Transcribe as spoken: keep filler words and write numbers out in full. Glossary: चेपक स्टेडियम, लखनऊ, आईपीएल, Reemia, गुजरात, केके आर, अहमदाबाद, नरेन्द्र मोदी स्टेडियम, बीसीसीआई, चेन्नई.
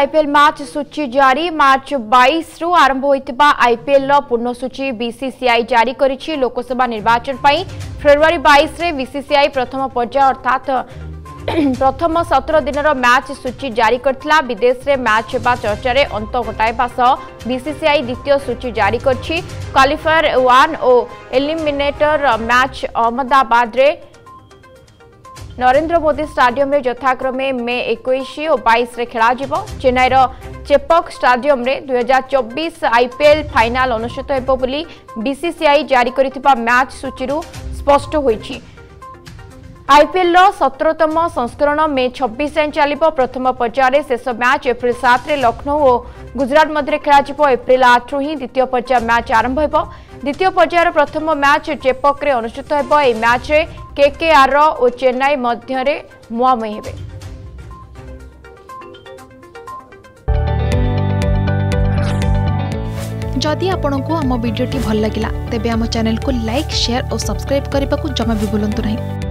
आईपीएल match सूची जारी मार्च बाईस रु आरंभ होइतबा आईपीएल पूर्ण सूची बीसीसीआई जारी करिछि। लोकसभा निर्वाचन पई फेब्रुवारी बाईस रे बीसीसीआई प्रथम पर्याय अर्थात प्रथम सत्रह दिनर मैच सूची जारी करथिला। विदेश रे मैच बा चर्चा रे अंत घटाइबा सह बीसीसीआई द्वितीय सूची जारी करिछि। क्वालिफायर वन और एलिमिनेटर मैच अहमदाबाद रे नरेन्द्र मोदी स्टेडियम में यथाक्रमे मे इक्कीस और बाईस रे खेला जिवो। चेन्नई रो चेपक स्टेडियम में दो हज़ार चौबीस आईपीएल फाइनाल अनुष्ठित हेबो बोली बीसीसीआई जारी करितबा मैच सूची रु स्पष्ट होईछि। आईपीएल रो सत्रहतम संस्करण मे छब्बीस दिन चलिवो। प्रथम पर्याय रे शेष मैच अप्रैल सात रे लखनऊ और गुजरात मध्य खेला जिवो। अप्रैल आठ रु ही द्वितीय पर्याय मैच आरंभ हेबो। द्वितीय पर्यायर प्रथम मैच चेपक रे अनुष्ठित हेबो। ए मैच रे केके आर और चेन्नई मध्य रे मुहांमुही हेबे। जदि आपंक आम भिडी भल लगा तेब आम चैनल को लाइक शेयर और सब्सक्राइब करने को जमा भी बुलां नहीं।